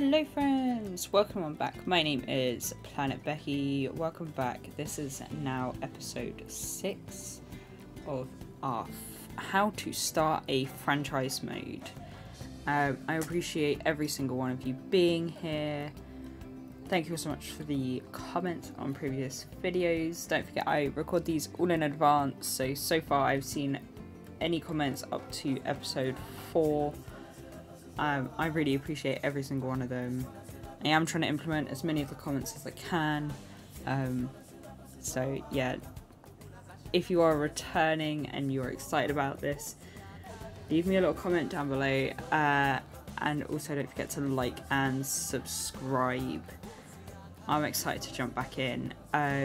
Hello friends, welcome on back. My name is Planet Becky. Welcome back. This is now episode 6 of our how to start a franchise mode. I appreciate every single one of you being here. Thank you so much for the comments on previous videos. Don't forget I record these all in advance, so far I've seen any comments up to episode 4. I really appreciate every single one of them. I am trying to implement as many of the comments as I can. So yeah, if you are returning and you're excited about this, leave me a little comment down below. And also don't forget to like and subscribe. I'm excited to jump back in. I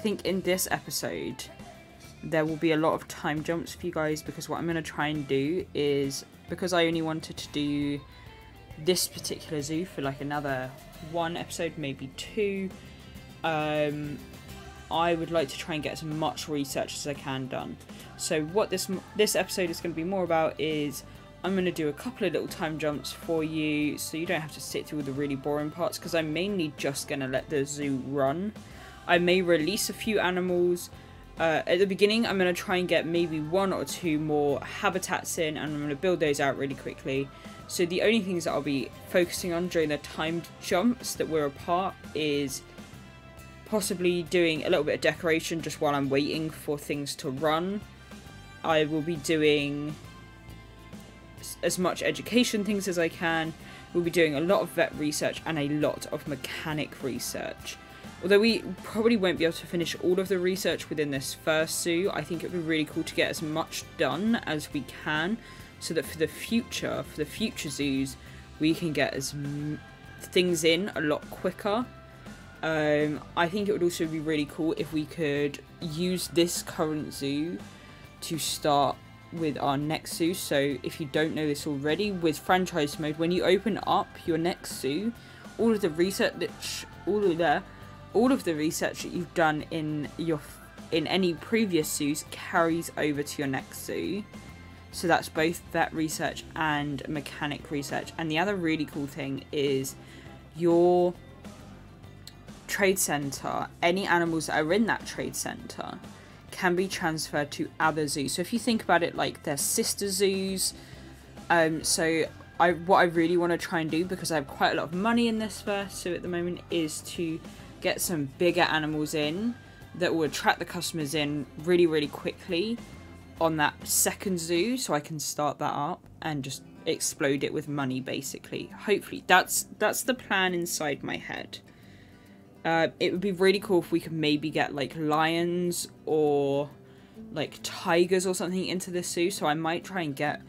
think in this episode, there will be a lot of time jumps for you guys, because what I'm going to try and do is, because I only wanted to do this particular zoo for like another one episode, maybe two, I would like to try and get as much research as I can done. So what this episode is going to be more about is I'm going to do a couple of little time jumps for you so you don't have to sit through all the really boring parts, because I'm mainly just going to let the zoo run. I may release a few animals. At the beginning, I'm going to try and get maybe one or two more habitats in, and I'm going to build those out really quickly. So the only things that I'll be focusing on during the timed jumps that we're apart is possibly doing a little bit of decoration just while I'm waiting for things to run. I will be doing as much education things as I can. We'll be doing a lot of vet research and a lot of mechanic research. Although we probably won't be able to finish all of the research within this first zoo, I think it would be really cool to get as much done as we can, so that for the future zoos, we can get as things in a lot quicker. I think it would also be really cool if we could use this current zoo to start with our next zoo. So if you don't know this already, with franchise mode, when you open up your next zoo, all of the research that's all of the research that you've done in any previous zoos carries over to your next zoo. So that's both vet research and mechanic research. And the other really cool thing is your trade center, any animals that are in that trade center can be transferred to other zoos. So if you think about it like they're sister zoos, what I really want to try and do, because I have quite a lot of money in this first zoo at the moment, is to get some bigger animals in that will attract the customers in really quickly on that second zoo, so I can start that up and just explode it with money basically. Hopefully that's the plan inside my head. It would be really cool if we could maybe get like lions or like tigers or something into this zoo, so I might try and get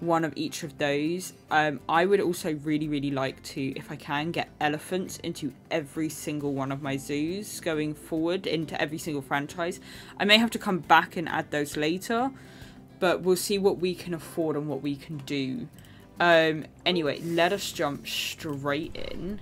one of each of those. I would also really like to, if I can, get elephants into every single one of my zoos going forward, into every single franchise. I may have to come back and add those later, but we'll see what we can afford and what we can do. Anyway, let us jump straight in.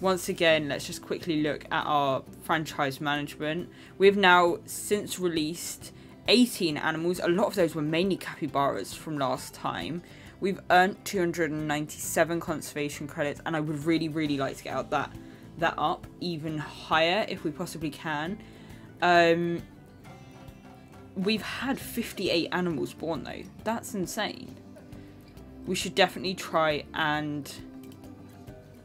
Once again, let's just quickly look at our franchise management. We've now since released 18 animals. A lot of those were mainly capybaras from last time. We've earned 297 conservation credits, and I would really like to get out that up even higher if we possibly can. We've had 58 animals born though. That's insane. We should definitely try and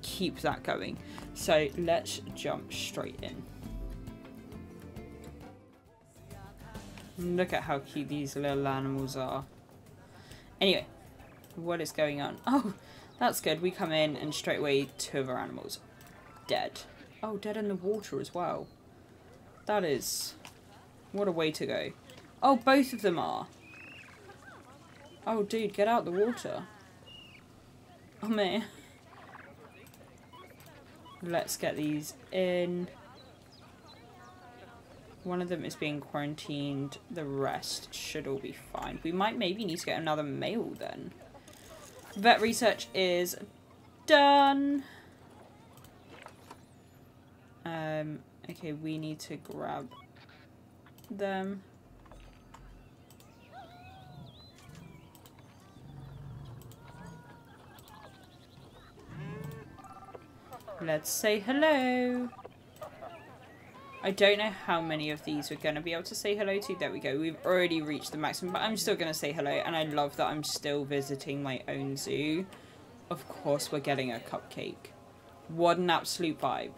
keep that going. So let's jump straight in. Look at how cute these little animals are. Anyway, what is going on? Oh, that's good. We come in and straight away two of our animals dead. Oh, dead in the water as well. That is... what a way to go. Oh, both of them are. Oh, dude, get out the water. Oh, man. Let's get these in. One of them is being quarantined. The rest should all be fine. We might maybe need to get another male then. Vet research is done. Okay, we need to grab them. Let's say hello. I don't know how many of these we're going to be able to say hello to. There we go. We've already reached the maximum, but I'm still going to say hello. And I love that I'm still visiting my own zoo. Of course, we're getting a cupcake. What an absolute vibe.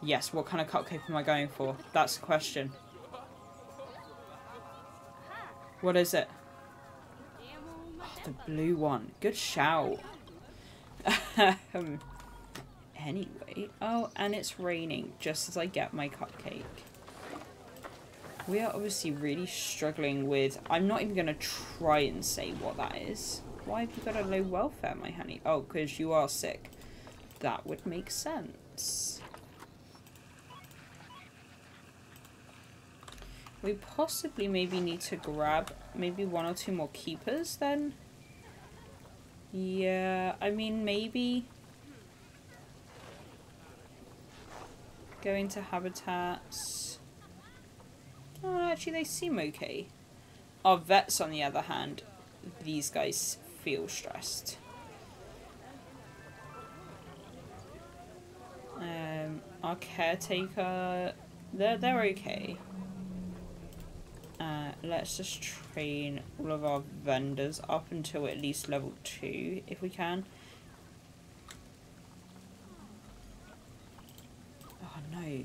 Yes, what kind of cupcake am I going for? That's the question. What is it? Oh, the blue one. Good shout. Anyway. Oh, and it's raining just as I get my cupcake. We are obviously really struggling with... I'm not even going to try and say what that is. Why have you got a low welfare, my honey? Oh, because you are sick. That would make sense. We possibly maybe need to grab maybe one or two more keepers then. Yeah, I mean maybe... Go into habitats. Oh, actually they seem okay. Our vets, on the other hand, these guys feel stressed. Our caretaker, they're okay. Let's just train all of our vendors up until at least level 2 if we can. Oh no.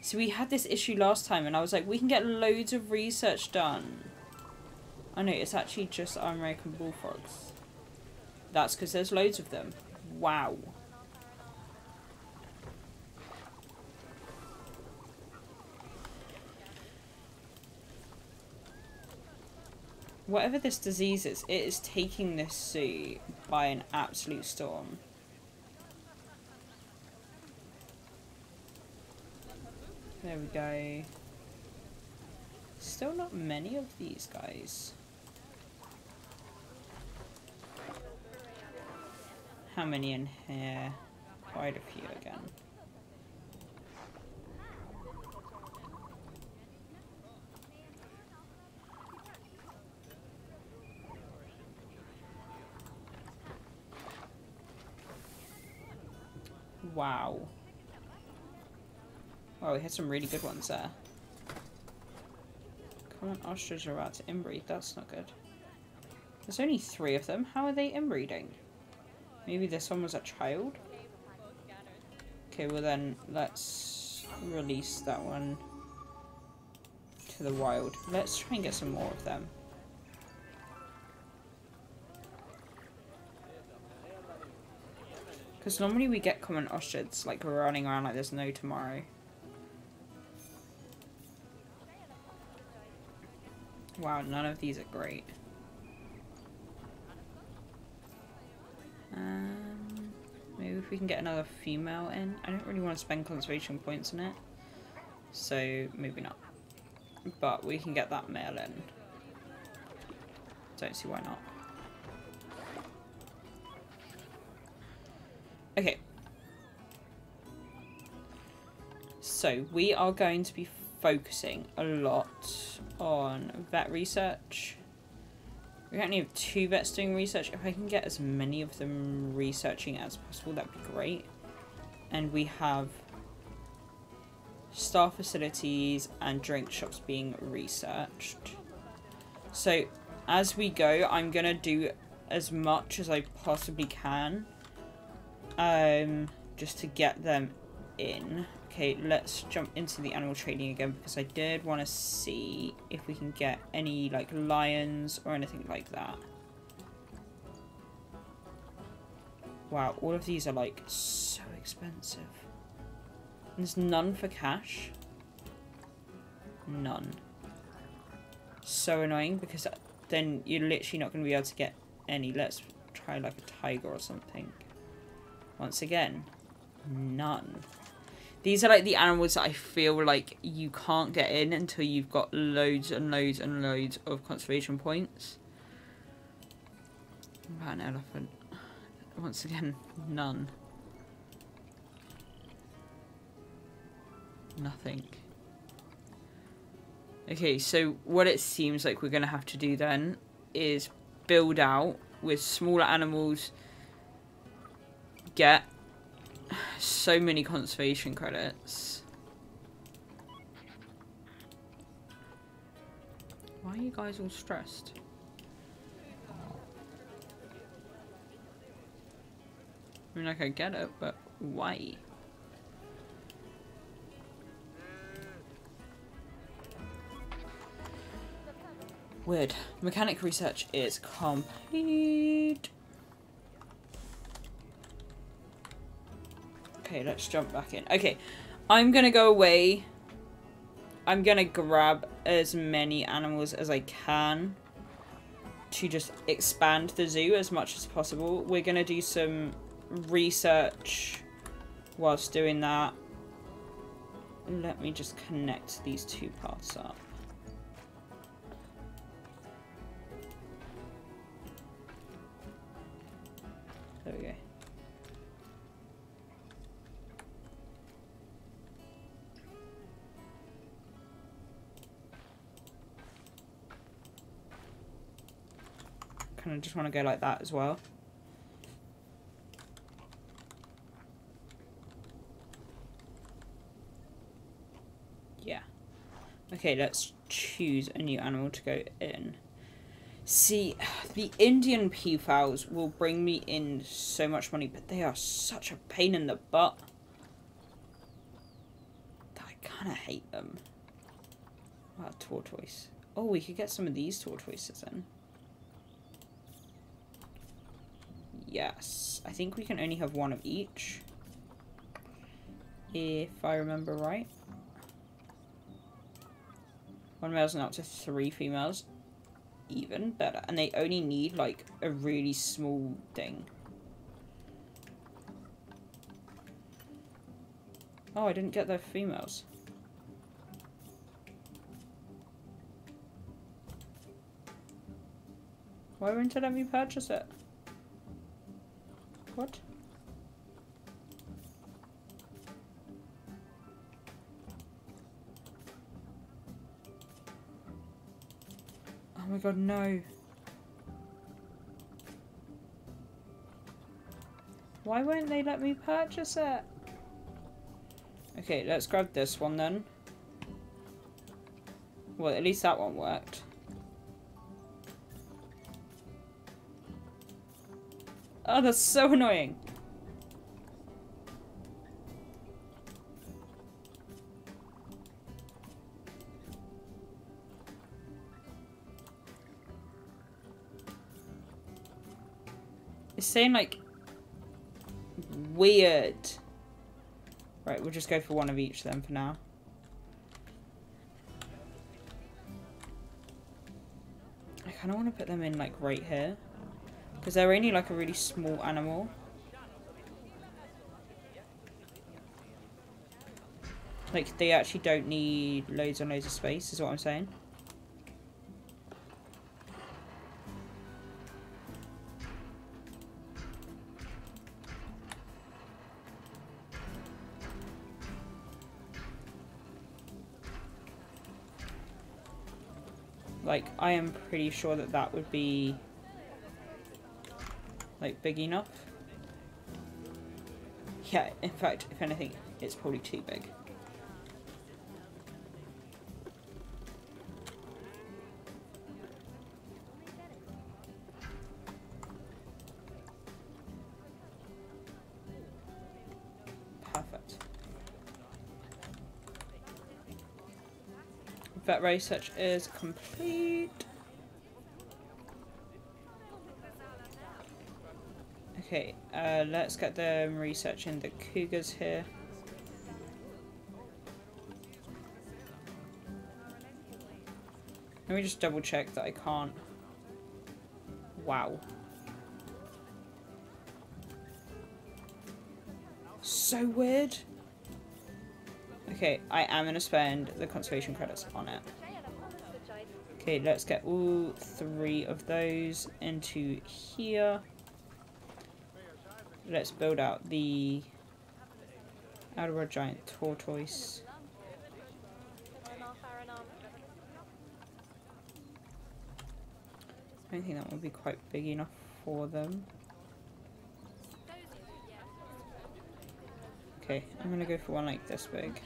So we had this issue last time and I was like, we can get loads of research done. Oh no, it's actually just our American bullfrogs. That's because there's loads of them. Wow. Whatever this disease is, it is taking this zoo by an absolute storm. There we go. Still not many of these guys. How many in here? Quite a few again. Wow. Wow, we had some really good ones there. Come on, ostriches are about to inbreed. That's not good. There's only 3 of them. How are they inbreeding? Maybe this one was a child? Okay, well then, let's release that one to the wild. Let's try and get some more of them. Because normally we get common ostriches like running around like there's no tomorrow. Wow, none of these are great. Maybe if we can get another female in. I don't really want to spend conservation points on it. So maybe not. But we can get that male in. Don't see why not. Okay, so we are going to be focusing a lot on vet research. We currently have 2 vets doing research. If I can get as many of them researching as possible, that'd be great. And we have star facilities and drink shops being researched. So as we go, I'm gonna do as much as I possibly can. Just to get them in. Okay, let's jump into the animal training again because I did want to see if we can get any like lions or anything like that. Wow, all of these are like so expensive. There's none for cash. None. So annoying because then you're literally not going to be able to get any. Let's try like a tiger or something. Once again, none. These are like the animals that I feel like you can't get in until you've got loads and loads and loads of conservation points. What about an elephant? Once again, none. Nothing. Okay, so what it seems like we're going to have to do then is build out with smaller animals get so many conservation credits. Why are you guys all stressed? I mean, I could get it, but why? Weird. Mechanic research is complete. Okay, let's jump back in. Okay, I'm gonna go away. I'm gonna grab as many animals as I can to just expand the zoo as much as possible. We're gonna do some research whilst doing that. Let me just connect these two parts up. There we go. Kind of just want to go like that as well. Yeah. Okay, let's choose a new animal to go in. See, the Indian peafowls will bring me in so much money, but they are such a pain in the butt that I kind of hate them. Wow, tortoise. Oh, we could get some of these tortoises in. Yes. I think we can only have one of each, if I remember right. One male's and up to 3 females. Even better. And they only need like a really small thing. Oh, I didn't get their females. Why won't it let me purchase it? What? Oh my god, no. Why won't they let me purchase it? Okay, let's grab this one then. Well, at least that one worked. Oh, that's so annoying. It's saying like weird. Right, we'll just go for one of each then for now. I kind of want to put them in like right here because they're only like a really small animal. Like they actually don't need loads and loads of space is what I'm saying. Like, I am pretty sure that that would be, like, big enough. Yeah, in fact, if anything, it's probably too big. Perfect. Vet research is complete. Okay, let's get them researching the cougars here. Let me just double check that I can't. Wow. So weird. Okay, I am going to spend the conservation credits on it. Okay, let's get all 3 of those into here. Let's build out the Aldora giant tortoise. I don't think that would be quite big enough for them. Okay, I'm gonna go for one like this big.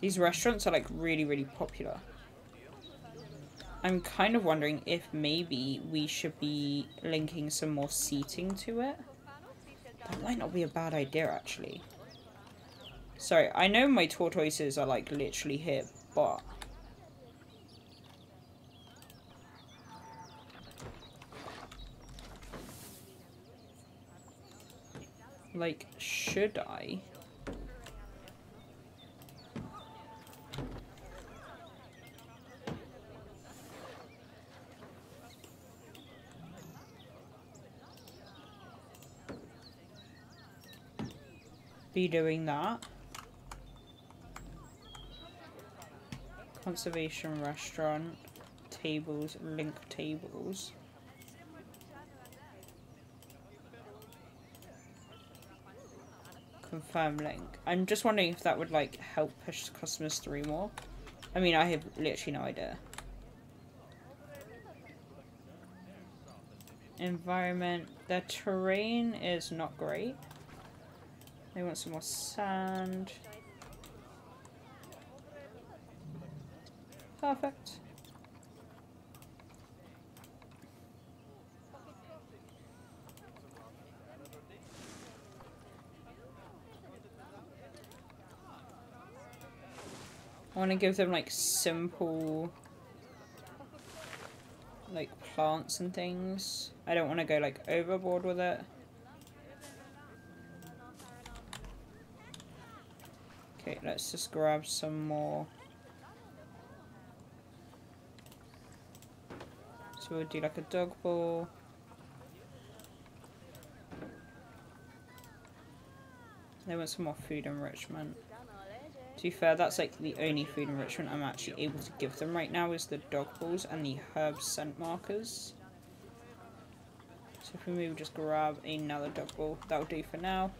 These restaurants are like really popular. I'm kind of wondering if maybe we should be linking some more seating to it. That might not be a bad idea, actually. Sorry, I know my tortoises are like literally here, but... like, should I? Be doing that. Conservation restaurant tables, link tables. Confirm link. I'm just wondering if that would like help push customers through more. I mean, I have literally no idea. Environment. Their terrain is not great. They want some more sand. Perfect. I want to give them like simple like plants and things. I don't want to go like overboard with it. Okay, let's just grab some more. So we'll do like a dog bowl. They want some more food enrichment. To be fair, that's like the only food enrichment I'm actually able to give them right now is the dog bowls and the herb scent markers. So if we move, just grab another dog bowl. That'll do for now.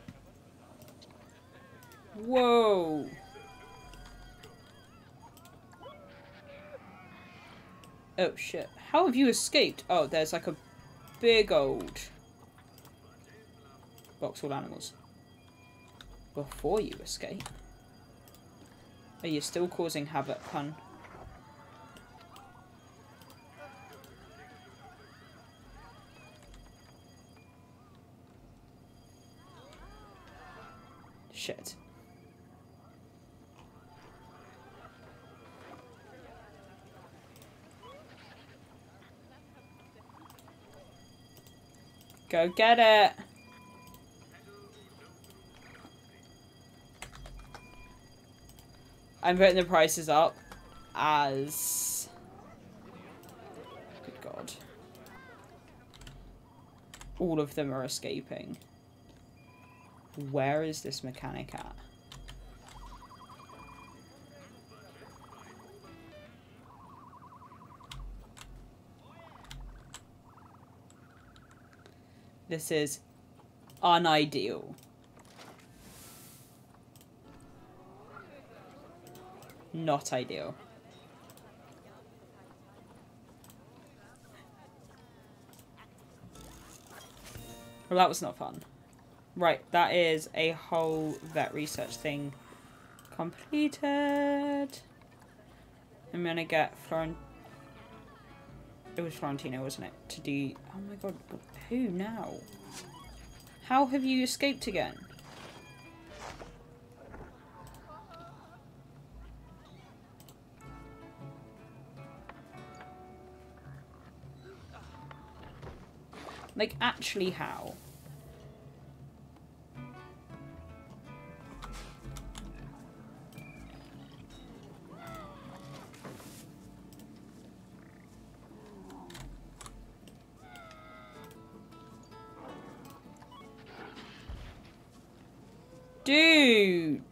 Whoa! Oh shit. How have you escaped? Oh, there's like a big old box full of animals. Before you escape. Are you still causing havoc, pun? Shit. Go get it! I'm putting the prices up as... good god. All of them are escaping. Where is this mechanic at? This is unideal. Not ideal. Well, that was not fun. Right, that is a whole vet research thing completed. I'm gonna get Florentino. It was Florentino, wasn't it? To do... oh my god, who now? How have you escaped again? Like, actually how? Dude.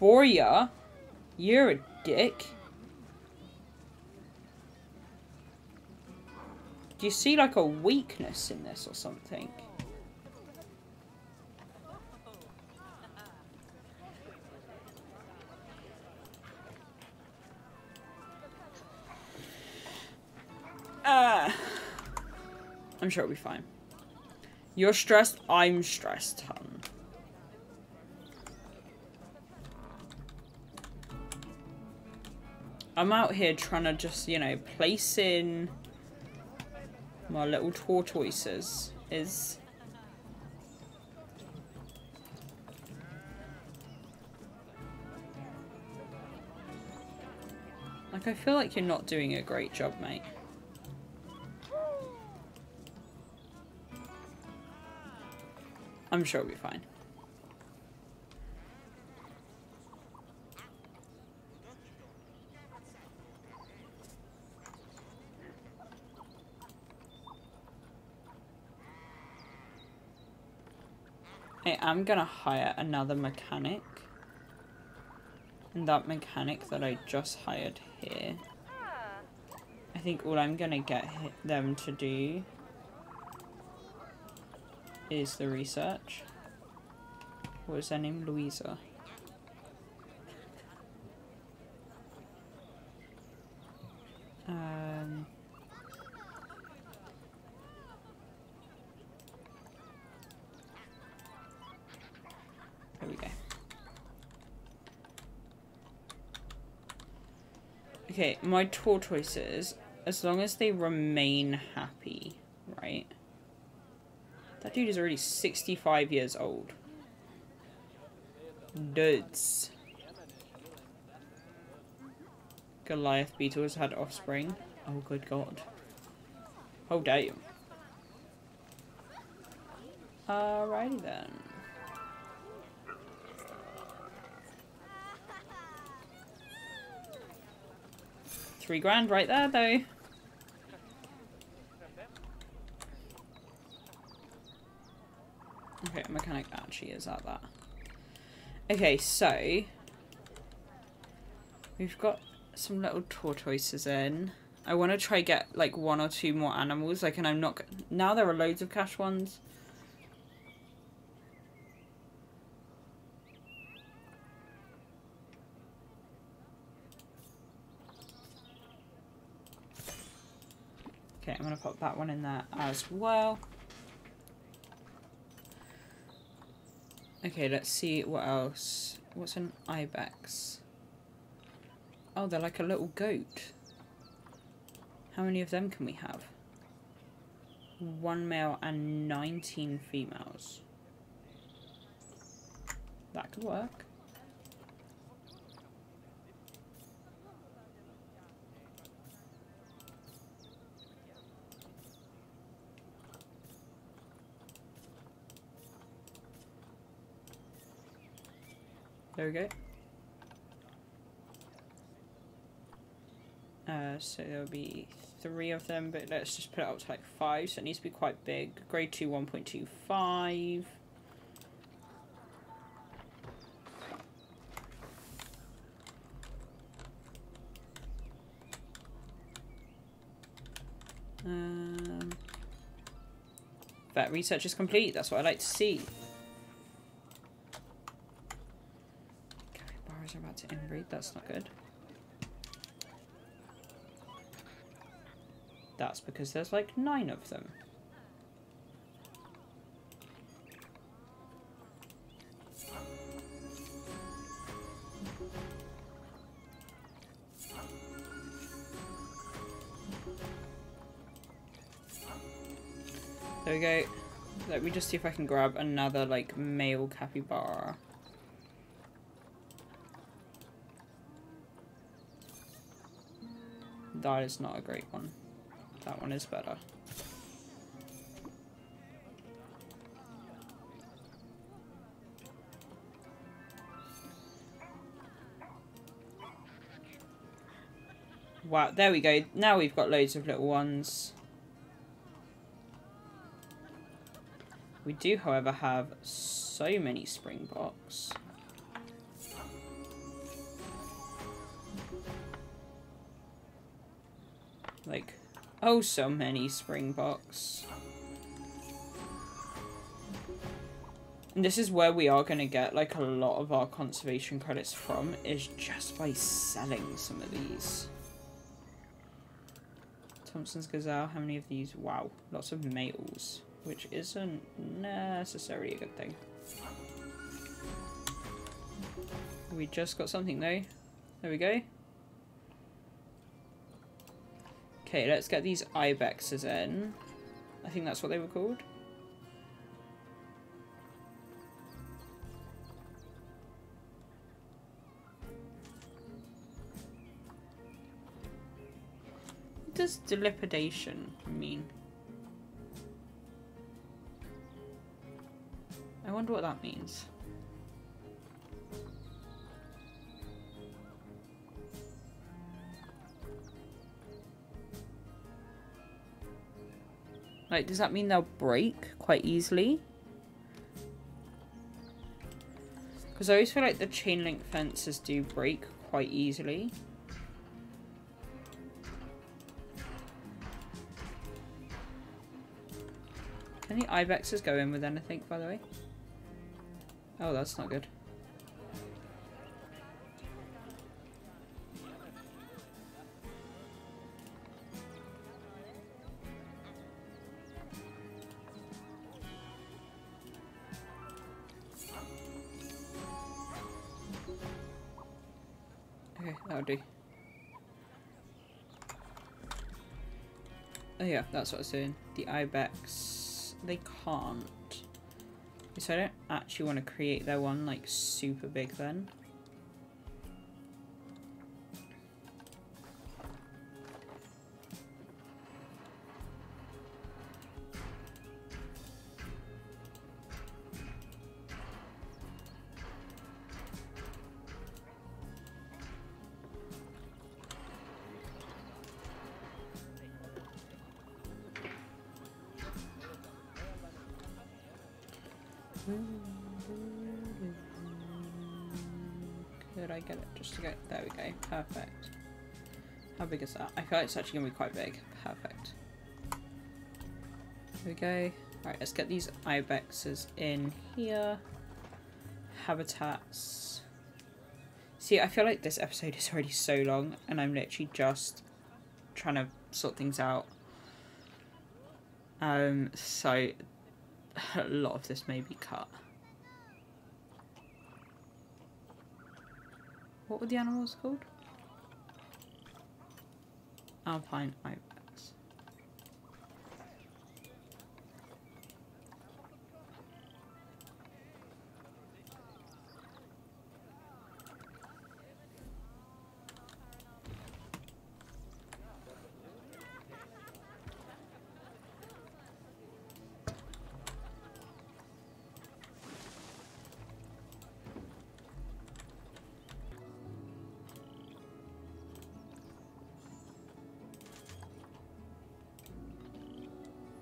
Boria, you're a dick. Do you see like a weakness in this or something? I'm sure it'll be fine. You're stressed, I'm stressed, hun. I'm out here trying to just, you know, place in my little tortoises. Like, I feel like you're not doing a great job, mate. I'm sure it'll be fine. I am gonna hire another mechanic. And that mechanic that I just hired here, I think all I'm gonna get them to do is the research. What was her name? Louisa. There we go. Okay, my tortoises, as long as they remain happy, right? That dude is already 65 years old. Dudes. Goliath beetles had offspring. Oh, good God. How dare you? Alrighty then. $3,000 right there, though. Okay, mechanic actually is at that. Okay, so we've got some little tortoises in. I want to try get like one or two more animals. Like, and I'm not. Now there are loads of cash ones. Okay, I'm gonna pop that one in there as well. Okay, let's see what else. What's an ibex? Oh, they're like a little goat. How many of them can we have? 1 male and 19 females. That could work. There we go. So there'll be 3 of them, but let's just put it up to like 5, so it needs to be quite big. Grade 2, 1.25. Vet research is complete, that's what I like to see. Are about to inbreed, that's not good. That's because there's like 9 of them. There we go. Let me just see if I can grab another like male capybara. That is not a great one. That one is better. Wow, there we go. Now we've got loads of little ones. We do, however, have so many springboks. Like, Oh, so many Springboks. And this is where we are going to get, like, a lot of our conservation credits from, is just by selling some of these. Thompson's Gazelle, how many of these? Wow, lots of males, which isn't necessarily a good thing. We just got something though. There we go. Okay, let's get these Ibexes in. I think that's what they were called. What does dilapidation mean? I wonder what that means. Like, does that mean they'll break quite easily? Because I always feel like the chain link fences do break quite easily. Can the Ibexes go in with anything, by the way? Oh, that's not good. Oh yeah, that's what I was doing. The Ibex, they can't. So I don't actually want to create their one like super big then. Could I get it just to go? There we go. Perfect. How big is that? I feel like it's actually going to be quite big. Perfect. There we go. Alright, let's get these Ibexes in here. Habitats. See, I feel like this episode is already so long and I'm literally just trying to sort things out. So a lot of this may be cut. What were the animals called? Alpine Ibex.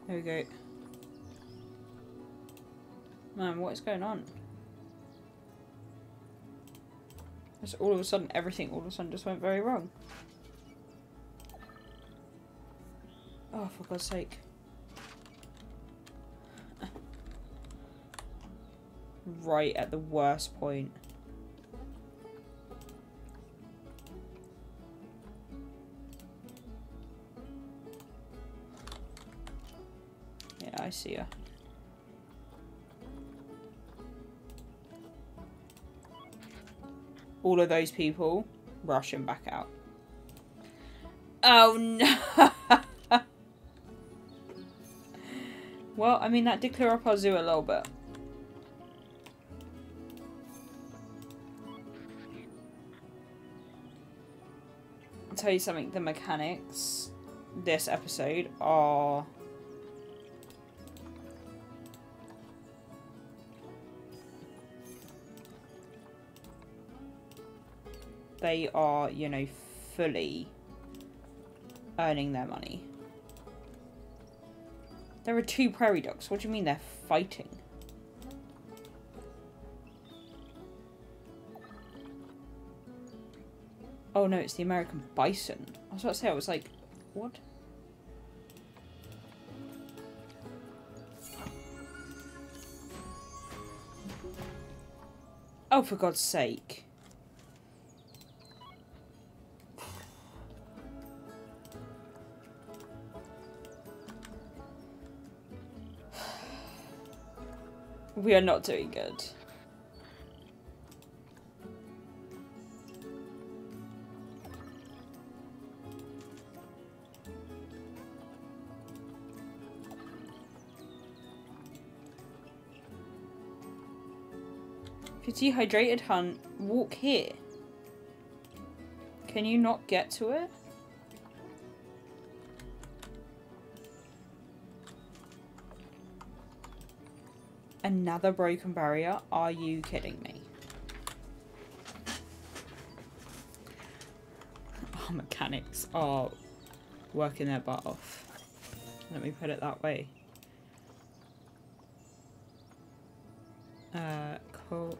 There we go. Man, what is going on? It's all of a sudden, everything all of a sudden just went very wrong. Oh, for God's sake. Right at the worst point. I see ya. All of those people rushing back out. Oh no! Well, I mean, that did clear up our zoo a little bit. I'll tell you something, the mechanics this episode are they are, you know, fully earning their money. There are two prairie dogs. What do you mean they're fighting? Oh no, it's the American bison. I was about to say, I was like, what? Oh, for God's sake. We are not doing good. Dehydrated Hunt, walk here. Can you not get to it? Another broken barrier? Are you kidding me? Our mechanics are working their butt off. Let me put it that way. Cool.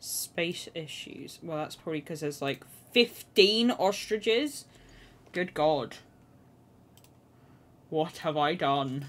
Space issues. Well, that's probably because there's like 15 ostriches. Good God. What have I done?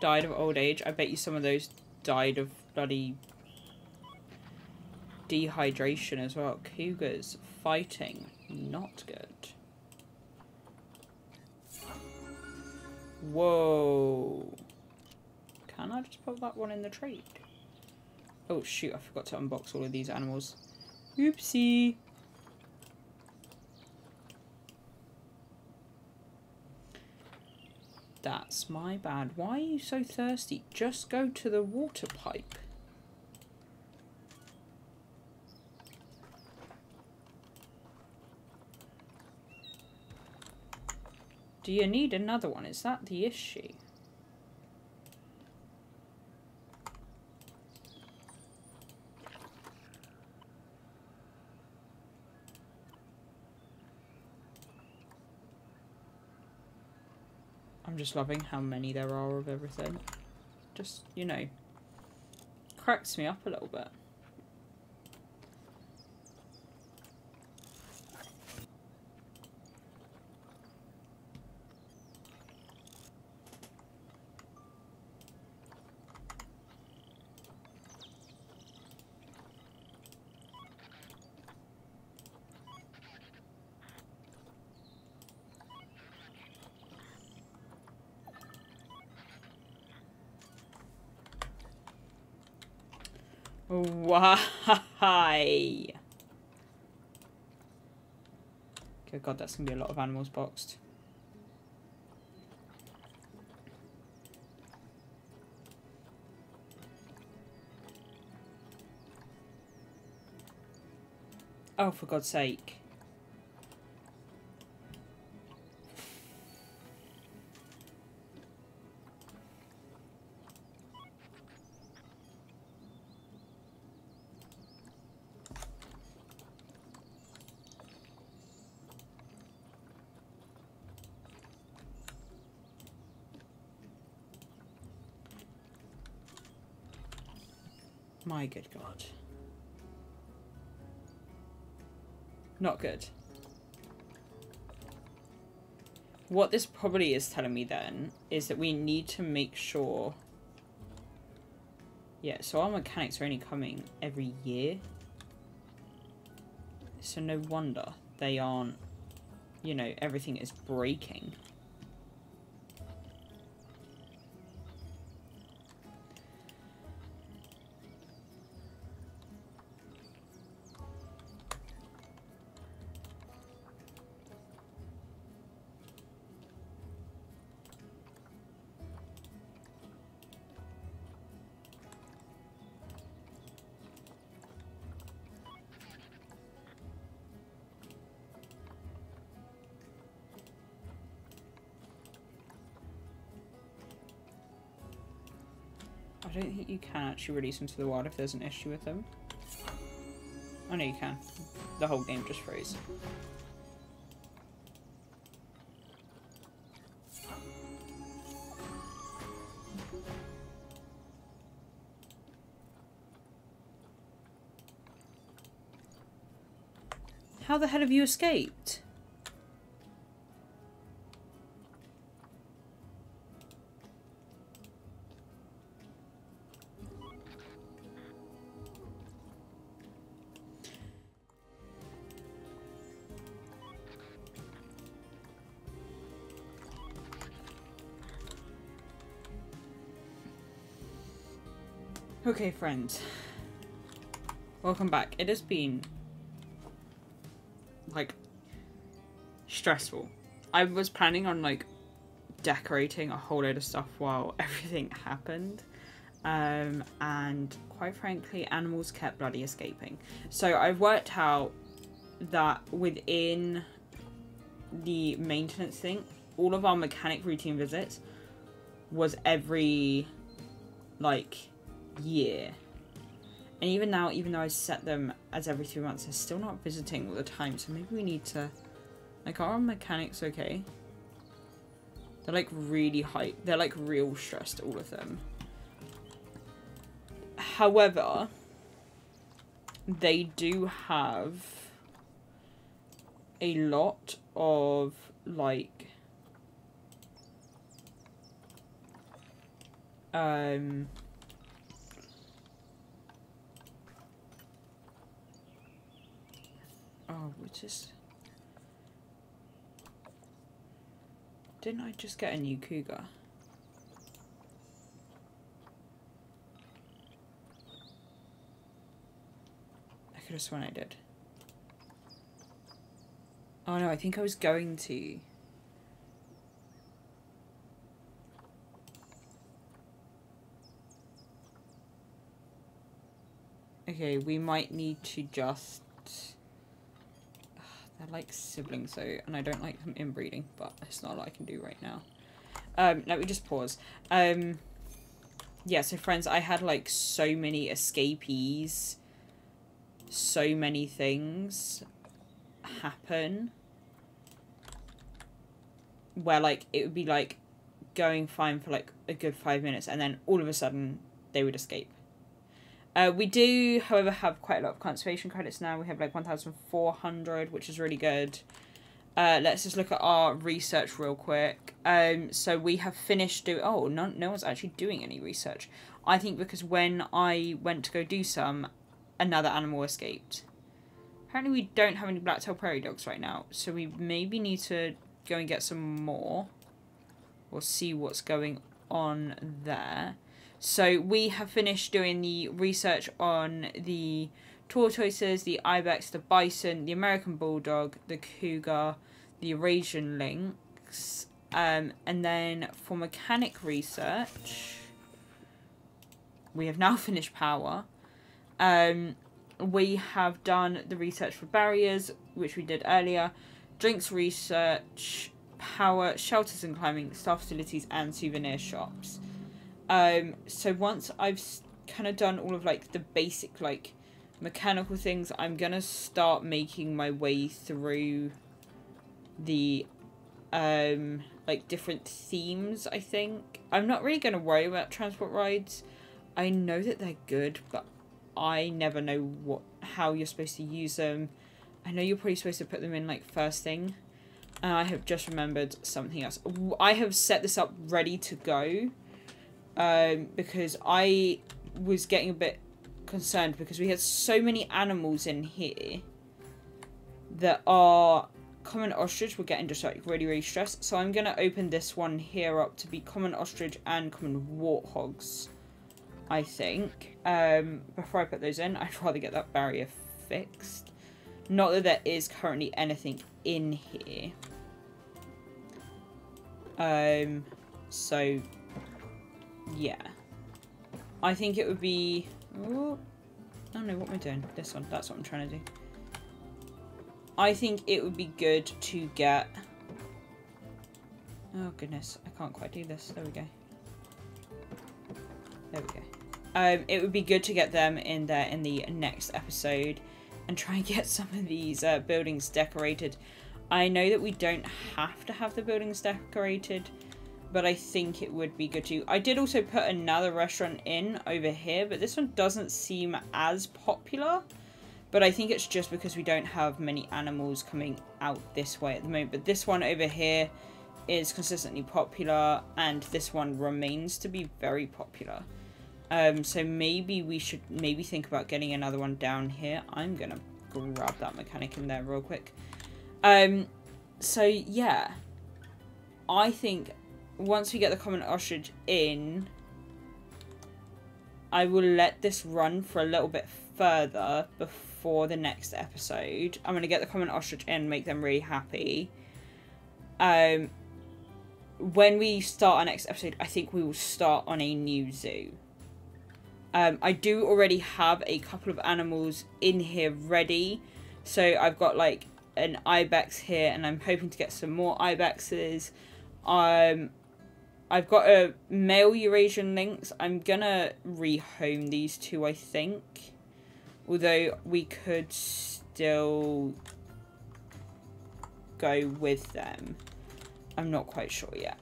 Died of old age. I bet you some of those died of bloody dehydration as well. Cougars fighting. Not good. Whoa. Can I just put that one in the trade? Oh shoot, I forgot to unbox all of these animals. Oopsie. That's my bad. Why are you so thirsty? Just go to the water pipe. Do you need another one? Is that the issue? Just loving how many there are of everything. Just, you know, cracks me up a little bit. Why? Good God, that's going to be a lot of animals boxed. Oh, for God's sake. My good God. Not good. What this probably is telling me then is that we need to make sure... Yeah, so our mechanics are only coming every year. So no wonder they aren't... You know, everything is breaking. I don't think you can actually release them to the wild if there's an issue with them. Oh no, you can. The whole game just froze. How the hell have you escaped? Okay, friends. Welcome back. It has been, like, stressful. I was planning on, like, decorating a whole load of stuff while everything happened. And quite frankly, animals kept bloody escaping. So I've worked out that within the maintenance thing, all of our mechanic routine visits was every, like, year. And even now, even though I set them as every 3 months, they're still not visiting all the time, so maybe we need to, like, are our mechanics okay? They're like really high, they're like real stressed, all of them. However, they do have a lot of, like, oh, didn't I just get a new cougar? I could have sworn I did. Oh no, I think I was going to. Okay, we might need to just... They're like siblings though, and I don't like them inbreeding, but it's not what I can do right now. Let me just pause. Yeah, so friends, I had like so many escapees, so many things happen where like it would be like going fine for like a good 5 minutes and then all of a sudden they would escape. We do, however, have quite a lot of conservation credits now. We have like 1,400, which is really good. Let's just look at our research real quick. So we have finished doing... Oh, no one's actually doing any research. I think because when I went to go do some, another animal escaped. Apparently we don't have any black-tailed prairie dogs right now, so we maybe need to go and get some more. We'll see what's going on there. So we have finished doing the research on the tortoises, the ibex, the bison, the American bulldog, the cougar, the Eurasian lynx. And then for mechanic research, we have now finished power. We have done the research for barriers, which we did earlier, drinks research, power, shelters and climbing, staff facilities and souvenir shops. So once I've kind of done all of, like, the basic, like, mechanical things, I'm gonna start making my way through the, like, different themes, I think. I'm not really gonna worry about transport rides. I know that they're good, but I never know how you're supposed to use them. I know you're probably supposed to put them in, like, first thing. I have just remembered something else. I have set this up ready to go. Because I was getting a bit concerned because we had so many animals in here that our common ostrich were getting just like really stressed. So I'm going to open this one here up to be common ostrich and common warthogs, I think. Before I put those in, I'd rather get that barrier fixed. Not that there is currently anything in here. So... yeah, I think it would be... oh, I don't know what we're doing. This one, that's what I'm trying to do. I think it would be good to get... oh goodness, I can't quite do this. There we go. There we go. It would be good to get them in there in the next episode and try and get some of these buildings decorated. I know that we don't have to have the buildings decorated, but I think it would be good to. I did also put another restaurant in over here, but this one doesn't seem as popular. But I think it's just because we don't have many animals coming out this way at the moment. But this one over here is consistently popular, and this one remains to be very popular. So maybe we should think about getting another one down here. I'm going to grab that mechanic in there real quick. So yeah, I think once we get the common ostrich in, I will let this run for a little bit further before the next episode. I'm going to get the common ostrich in, make them really happy. When we start our next episode, I think we will start on a new zoo. I do already have a couple of animals in here ready. So I've got like an ibex here, and I'm hoping to get some more ibexes. I've got a male Eurasian lynx. I'm gonna rehome these two, I think. Although we could still go with them. I'm not quite sure yet.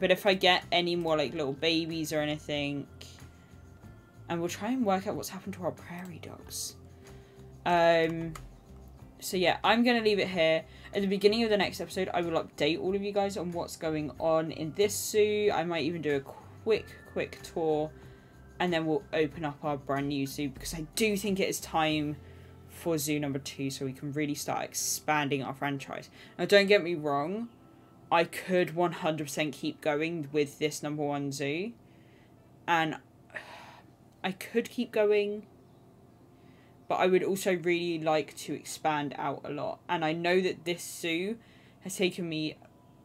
But if I get any more like little babies or anything, and we'll try and work out what's happened to our prairie dogs. So yeah, I'm going to leave it here. At the beginning of the next episode, I will update all of you guys on what's going on in this zoo. I might even do a quick tour, and then we'll open up our brand new zoo, because I do think it is time for zoo number 2, so we can really start expanding our franchise. Now, don't get me wrong, I could 100% keep going with this number 1 zoo, and I could keep going, but I would also really like to expand out a lot. And I know that this zoo has taken me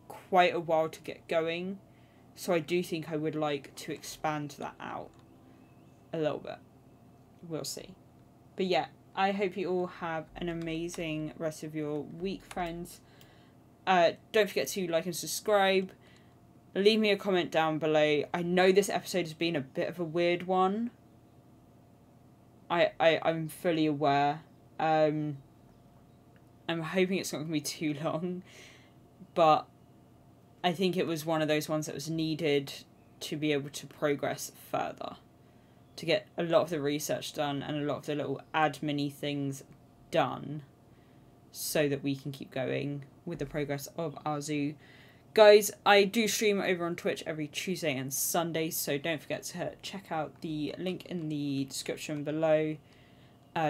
quite a while to get going, so I do think I would like to expand that out a little bit. We'll see. But yeah, I hope you all have an amazing rest of your week, friends. Don't forget to like and subscribe. Leave me a comment down below. I know this episode has been a bit of a weird one. I'm fully aware. I'm hoping it's not going to be too long, but I think it was one of those ones that was needed to be able to progress further, to get a lot of the research done and a lot of the little admin-y things done, so that we can keep going with the progress of our zoo. Guys, I do stream over on Twitch every Tuesday and Sunday, so don't forget to check out the link in the description below.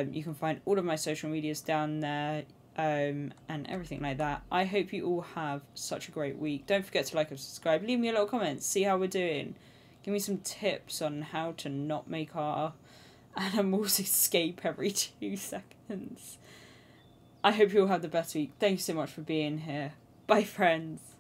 You can find all of my social medias down there, and everything like that. I hope you all have such a great week. Don't forget to like and subscribe. Leave me a little comment. See how we're doing. Give me some tips on how to not make our animals escape every 2 seconds. I hope you all have the best week. Thank you so much for being here. Bye, friends.